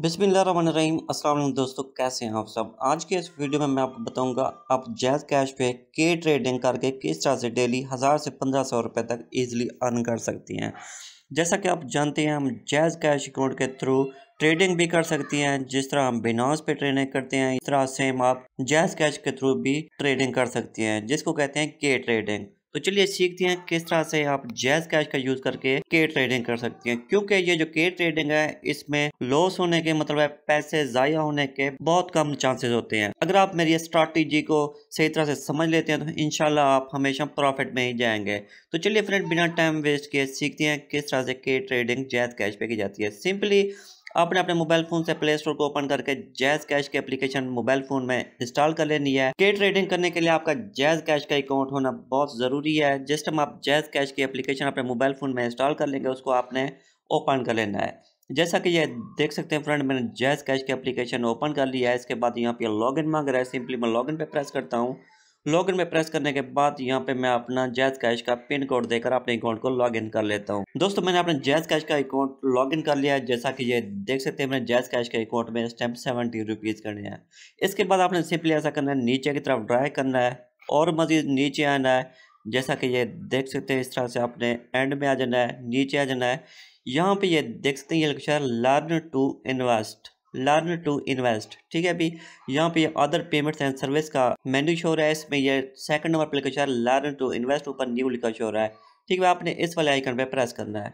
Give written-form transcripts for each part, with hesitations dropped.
बिस्मिल्लाहिर्रहमानिर्रहीम, अस्सलाम वालेकुम दोस्तों, कैसे हैं आप सब। आज के इस वीडियो में मैं आपको बताऊंगा आप जैज़ कैश पे के ट्रेडिंग करके किस तरह से डेली 1000 से 1500 रुपये तक ईजिली अर्न कर सकती हैं। जैसा कि आप जानते हैं, हम जैज़ कैश अकाउंट के थ्रू ट्रेडिंग भी कर सकती हैं। जिस तरह हम Binance पे ट्रेडिंग करते हैं, इस तरह से हम आप जैज़ कैश के थ्रू भी ट्रेडिंग कर सकती हैं, जिसको कहते हैं के ट्रेडिंग। तो चलिए सीखते हैं किस तरह से आप जैज़ कैश का यूज़ करके के ट्रेडिंग कर सकती हैं, क्योंकि ये जो के ट्रेडिंग है इसमें लॉस होने के मतलब है पैसे ज़ाया होने के बहुत कम चांसेस होते हैं। अगर आप मेरी स्ट्रैटेजी को सही तरह से समझ लेते हैं तो इंशाल्लाह आप हमेशा प्रॉफिट में ही जाएंगे। तो चलिए फ्रेंड, बिना टाइम वेस्ट किए सीखते हैं किस तरह से के ट्रेडिंग जैज़ कैश पे की जाती है। सिंपली आपने अपने मोबाइल फोन से प्ले स्टोर को ओपन करके जैज़ कैश की एप्लीकेशन मोबाइल फोन में इंस्टॉल कर लेनी है। के ट्रेडिंग करने के लिए आपका जैज़ कैश का अकाउंट होना बहुत ज़रूरी है। जिस टाइम आप जैज़ कैश की एप्लीकेशन अपने मोबाइल फोन में इंस्टॉल कर लेंगे, उसको आपने ओपन कर लेना है। जैसा कि ये देख सकते हैं फ्रेंड, मैंने जैज़ कैश की एप्लीकेशन ओपन कर लिया है। इसके बाद यहाँ पे लॉगिन मांग रहा है, सिंपली मैं लॉगिन पे प्रेस करता हूँ। लॉगिन में प्रेस करने के बाद यहाँ पे मैं अपना जैज़ कैश का पिन कोड देकर अपने अकाउंट को लॉगिन कर लेता हूँ। दोस्तों, मैंने अपने जैज़ कैश का अकाउंट लॉगिन कर लिया है। जैसा कि ये देख सकते हैं, मैंने जैज़ कैश के अकाउंट में इस टाइम 70 रुपीज़ करने हैं। इसके बाद आपने सिंपली ऐसा करना है, नीचे की तरफ ड्राई करना है और मज़ीद नीचे आना है। जैसा कि ये देख सकते हैं, इस तरह से आपने एंड में आ जाना है, नीचे आ जाना है। यहाँ पर ये देख सकते हैं, ये लिखा है लर्न टू इन्वेस्ट। ठीक है, अभी यहाँ पे अदर पेमेंट्स एंड सर्विस का मेन्यू शो हो रहा है। इसमें ये सेकंड नंबर पर लिखा है लर्न टू इन्वेस्ट, ऊपर न्यू लिखा शो हो रहा है। ठीक है, आपने इस वाले आइकन पे प्रेस करना है।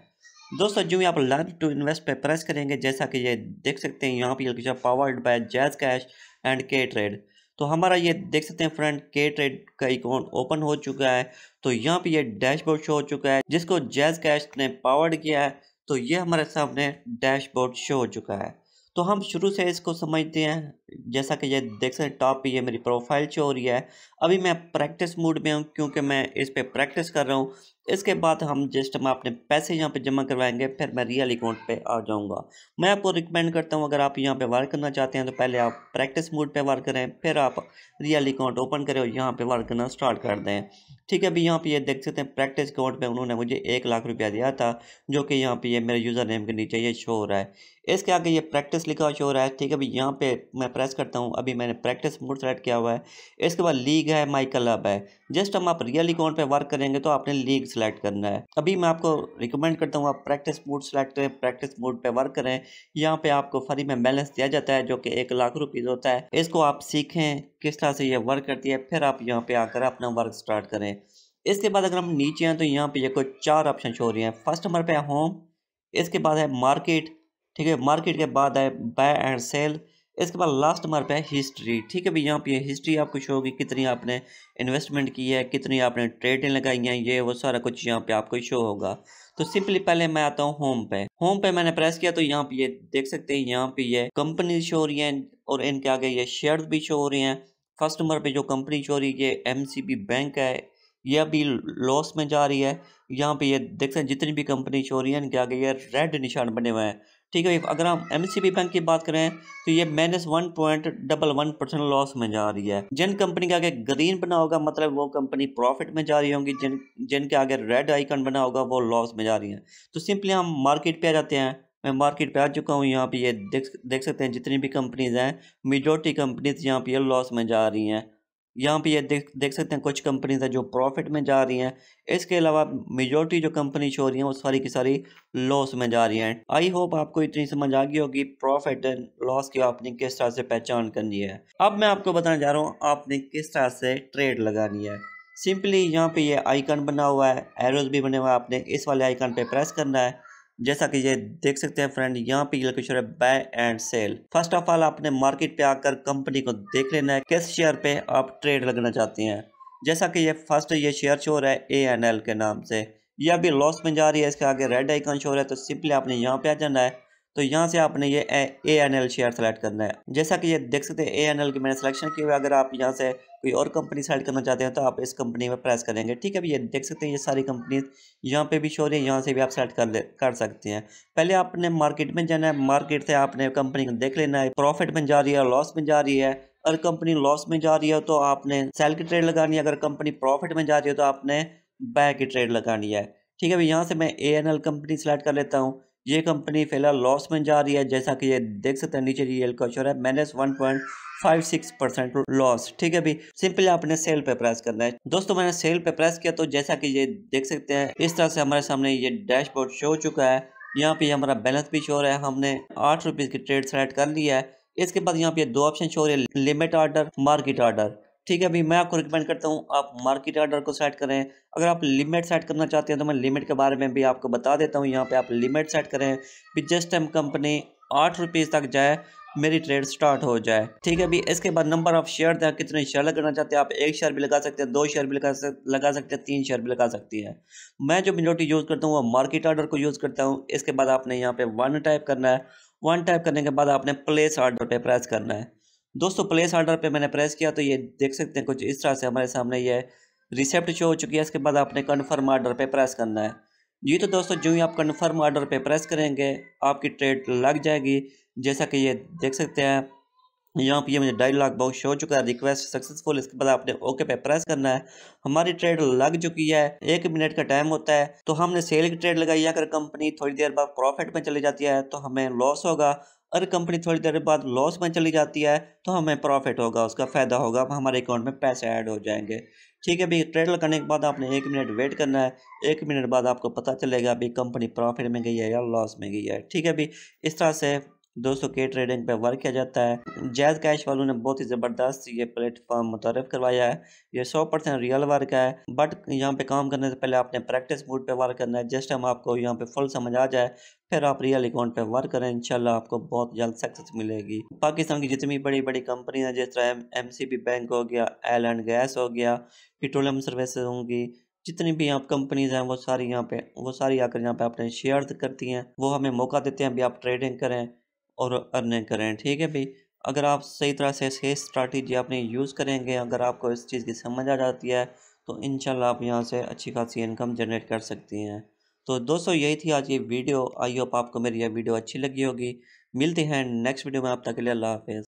दोस्तों, जो भी आप लर्न टू इन्वेस्ट पे प्रेस करेंगे, जैसा कि ये देख सकते हैं, यहाँ पे लिखा है powered by jazz cash and K trade. तो हमारा ये देख सकते हैं फ्रेंड, के ट्रेड का अकाउंट ओपन हो चुका है। तो यहाँ पे ये डैशबोर्ड शो हो चुका है जिसको जैज़ कैश ने पावर्ड किया है। तो ये हमारे सामने डैशबोर्ड शो हो चुका है। तो हम शुरू से इसको समझते हैं। जैसा कि ये देख सकते हैं, टॉप पे ये मेरी प्रोफाइल शो हो रही है। अभी मैं प्रैक्टिस मूड में हूँ क्योंकि मैं इस पे प्रैक्टिस कर रहा हूँ। इसके बाद हम जस्ट हम अपने पैसे यहाँ पे जमा करवाएंगे, फिर मैं रियल अकाउंट पे आ जाऊँगा। मैं आपको रिकमेंड करता हूँ, अगर आप यहाँ पे वर्क करना चाहते हैं तो पहले आप प्रैक्टिस मूड पे वर्क करें, फिर आप रियल अकाउंट ओपन करें और यहाँ पे वर्क करना स्टार्ट कर दें। ठीक है, अभी यहाँ पे ये देख सकते हैं, प्रैक्टिस अकाउंट पे उन्होंने मुझे 1 लाख रुपया दिया था, जो कि यहाँ पे ये मेरे यूज़र नेम के नीचे ये शो हो रहा है। इसके आगे ये प्रैक्टिस लिखा शो हो रहा है। ठीक है, अभी यहाँ पे मैं प्रेस करता हूँ। अभी मैंने प्रैक्टिस मूड सेलेक्ट किया हुआ है। इसके बाद लीग है, माई क्लब है। जस्ट हम आप रियल अकाउंट पे वर्क करेंगे तो आपने लीग सेलेक्ट करना है। अभी मैं आपको रिकमेंड करता हूँ आप प्रैक्टिस मोड सेलेक्ट करें, प्रैक्टिस मोड पे वर्क करें। यहाँ पे आपको फ्री में बैलेंस दिया जाता है जो कि 1 लाख रुपीज़ होता है। इसको आप सीखें किस तरह से ये वर्क करती है, फिर आप यहाँ पे आकर अपना वर्क स्टार्ट करें। इसके बाद अगर हम नीचे हैं तो यहाँ पे ये कोई 4 ऑप्शन शो हो रही हैं। फर्स्ट नंबर पे है होम, इसके बाद है मार्केट। ठीक है, मार्केट के बाद है बाय एंड सेल। इसके बाद लास्ट नंबर पे है हिस्ट्री। ठीक है, भाई यहाँ पे हिस्ट्री आपको शो होगी, कितनी आपने इन्वेस्टमेंट की है, कितनी आपने ट्रेडें लगाई हैं, ये वो सारा कुछ यहाँ पे आपको शो होगा। तो सिंपली पहले मैं आता हूँ होम पे। होम पे मैंने प्रेस किया तो यहाँ पे ये देख सकते हैं, यहाँ पे ये कंपनी शो हो रही हैं और इनके आगे ये शेयर भी शो हो रही हैं। फर्स्ट नंबर पर जो कंपनी शो हो रही है ये MCB बैंक है, यह भी लॉस में जा रही है। यहाँ पे ये देख सकते हैं, जितनी भी कंपनी शो हो रही है इनके आगे ये रेड निशान बने हुए हैं। ठीक है, अगर हम MCB बैंक की बात करें तो ये -1.11% लॉस में जा रही है। जिन कंपनी के आगे ग्रीन बना होगा मतलब वो कंपनी प्रॉफिट में जा रही होंगी, जिनके आगे रेड आइकन बना होगा वो लॉस में जा रही है। तो सिंपली हम मार्केट पे आ जाते हैं। मैं मार्केट पे आ चुका हूँ। यहाँ पे ये देख सकते हैं, जितनी भी कंपनीज हैं मेजोरिटी कंपनीज यहाँ पे लॉस में जा रही हैं। यहाँ पे ये देख सकते हैं, कुछ कंपनीज हैं जो प्रॉफिट में जा रही हैं। इसके अलावा मेजॉरिटी जो कंपनी शो हो रही हैं वो सारी की सारी लॉस में जा रही हैं। आई होप आपको इतनी समझ आ गई होगी प्रॉफिट एंड लॉस की आपने किस तरह से पहचान करनी है। अब मैं आपको बताने जा रहा हूँ आपने किस तरह से ट्रेड लगानी है। सिंपली यहाँ पे ये आइकन बना हुआ है, एरोज भी बने हुए हैं, आपने इस वाले आइकन पर प्रेस करना है। जैसा कि ये देख सकते हैं फ्रेंड, यहाँ पे ये लिखा है buy and sell. First of all आपने मार्केट पे आकर कंपनी को देख लेना है, किस शेयर पे आप ट्रेड लगना चाहते हैं। जैसा कि ये फर्स्ट ये शेयर शो हो रहा है ANL के नाम से, ये अभी लॉस में जा रही है। इसके आगे रेड आइकन शो हो रहा है। तो सिंपली आपने यहाँ पे आ जाना है। तो यहाँ से आपने ये ANL शेयर सेलेक्ट करना है। जैसा कि ये देख सकते हैं, ANL की मैंने सिलेक्शन की हुई है। अगर आप यहाँ से कोई और कंपनी सेलेक्ट करना चाहते हैं तो आप इस कंपनी में प्रेस करेंगे। ठीक है, अभी ये देख सकते हैं, ये सारी कंपनीज यहाँ पे भी शो हो रही है। यहाँ से भी आप सेलेक्ट कर सकते हैं। पहले आपने मार्केट में जाना है, मार्केट से आपने कंपनी को देख लेना है। प्रॉफिट में जा रही है, लॉस में जा रही है। अगर कंपनी लॉस में जा रही है तो आपने सेल की ट्रेड लगानी है। अगर कंपनी प्रॉफिट में जा रही है तो आपने बाय की ट्रेड लगानी है। ठीक है, अभी यहाँ से मैं ANL कंपनी सेलेक्ट कर लेता हूँ। ये कंपनी फिलहाल लॉस में जा रही है, जैसा कि ये देख सकते हैं नीचे रियल का शोर है -1.56% लॉस। ठीक है भी, सिंपली आपने सेल पे प्रेस करना है। दोस्तों मैंने सेल पे प्रेस किया तो जैसा कि ये देख सकते हैं इस तरह से हमारे सामने ये डैशबोर्ड शो हो चुका है। यहाँ पे हमारा बैलेंस भी शो हो रहा है, हमने 8 रुपीज की ट्रेड सेलेक्ट कर लिया है। इसके बाद यहाँ पे दो ऑप्शन शो हो रहे हैं, लिमिट ऑर्डर, मार्केट ऑर्डर। ठीक है भाई, मैं आपको रिकमेंड करता हूँ आप मार्केट ऑर्डर को सेट करें। अगर आप लिमिट सेट करना चाहते हैं तो मैं लिमिट के बारे में भी आपको बता देता हूँ। यहाँ पे आप लिमिट सेट करें भी जिस टाइम कंपनी 8 रुपीज़ तक जाए मेरी ट्रेड स्टार्ट हो जाए। ठीक है भाई, इसके बाद नंबर ऑफ शेयर दें, कितने शेयर लगाना चाहते हैं। आप 1 शेयर भी लगा सकते हैं, 2 शेयर भी लगा सकते हैं, 3 शेयर भी लगा सकती है। मैं जो मेजोरिटी यूज़ करता हूँ वो मार्केट ऑर्डर को यूज़ करता हूँ। इसके बाद आपने यहाँ पे 1 टाइप करना है। 1 टाइप करने के बाद आपने प्लेस ऑर्डर पे प्रेस करना है। दोस्तों प्लेस ऑर्डर पे मैंने प्रेस किया तो ये देख सकते हैं कुछ इस तरह से हमारे सामने ये रिसिप्ट शो हो चुकी है। इसके बाद आपने कन्फर्म ऑर्डर पे प्रेस करना है जी। तो दोस्तों जो ही आप कन्फर्म ऑर्डर पे प्रेस करेंगे आपकी ट्रेड लग जाएगी। जैसा कि ये देख सकते हैं यहाँ पे मुझे डायलॉग बॉक्स शो हो चुका है, रिक्वेस्ट सक्सेसफुल। इसके बाद आपने ओके पे प्रेस करना है। हमारी ट्रेड लग चुकी है, 1 मिनट का टाइम होता है। तो हमने सेल की ट्रेड लगाई, अगर कंपनी थोड़ी देर बाद प्रॉफिट में चली जाती है तो हमें लॉस होगा, और कंपनी थोड़ी देर बाद लॉस में चली जाती है तो हमें प्रॉफिट होगा, उसका फ़ायदा होगा, हमारे अकाउंट में पैसे ऐड हो जाएंगे। ठीक है भाई, ट्रेड लगाने के बाद आपने 1 मिनट वेट करना है। 1 मिनट बाद आपको पता चलेगा अभी कंपनी प्रॉफिट में गई है या लॉस में गई है। ठीक है भाई, इस तरह से दोस्तों के ट्रेडिंग पे वर्क किया जाता है। जैज कैश वालों ने बहुत ही ज़बरदस्त ये प्लेटफॉर्म मुतारफ़ करवाया है। ये 100% रियल वर्क है, बट यहाँ पे काम करने से पहले आपने प्रैक्टिस मोड पे वर्क करना है। जिस टाइम आपको यहाँ पे फुल समझ आ जाए फिर आप रियल अकाउंट पे वर्क करें, इंशाल्लाह आपको बहुत जल्द सक्सेस मिलेगी। पाकिस्तान की जितनी बड़ी बड़ी कंपनियाँ जिस तरह MCB बैंक हो गया, ऑयल एंड गैस हो गया, पेट्रोलियम सर्विसेज होंगी, जितनी भी आप कंपनीज हैं वो सारी आकर यहाँ पर अपने शेयर करती हैं। वो हमें मौका देते हैं भी आप ट्रेडिंग करें और अर्निंग करें। ठीक है भाई, अगर आप सही तरह से स्ट्रैटेजी आपने यूज़ करेंगे, अगर आपको इस चीज़ की समझ आ जाती है तो इंशाल्लाह आप यहाँ से अच्छी खासी इनकम जनरेट कर सकती हैं। तो दोस्तों यही थी आज ये वीडियो। आई होप आपको मेरी यह वीडियो अच्छी लगी होगी। मिलते हैं नेक्स्ट वीडियो में, आप तक के लिए अल्लाह हाफिज़।